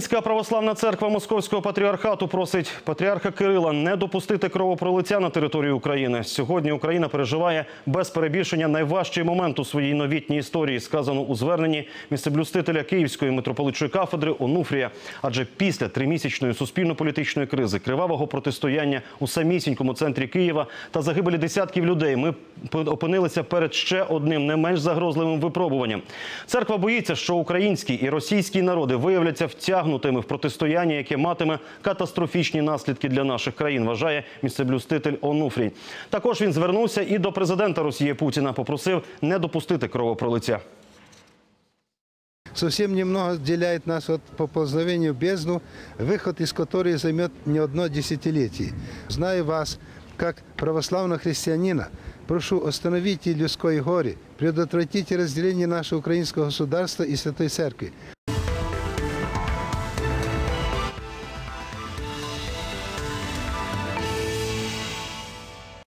Українська православна церква Московського патріархату просить патріарха Кирила не допустити кровопролиття на території України. Сьогодні Україна переживає без перебільшення найважчий момент у своїй новітній історії, сказано у зверненні місцеблюстителя Київської митрополитчої кафедри Онуфрія. Адже після тримісячної суспільно-політичної кризи, кривавого протистояння у самісінькому центрі Києва та загибелі десятків людей ми опинилися перед ще одним не менш загрозливим випробуванням. Церква боїться, що український і російський народи виявляться втягнутими в протистояння, яке матиме катастрофічні наслідки для наших країн, вважає місцеблюститель Онуфрій. Також він звернувся і до президента Росії Путіна, попросив не допустити кровопролиття. Совсем немного отделяет нас от поползновения в бездну, выход из которой займет не одно десятилетие. Знаю вас как православного христианина. Прошу, остановите людское горе, предотвратите разделение нашего украинского государства и Святой Церкви.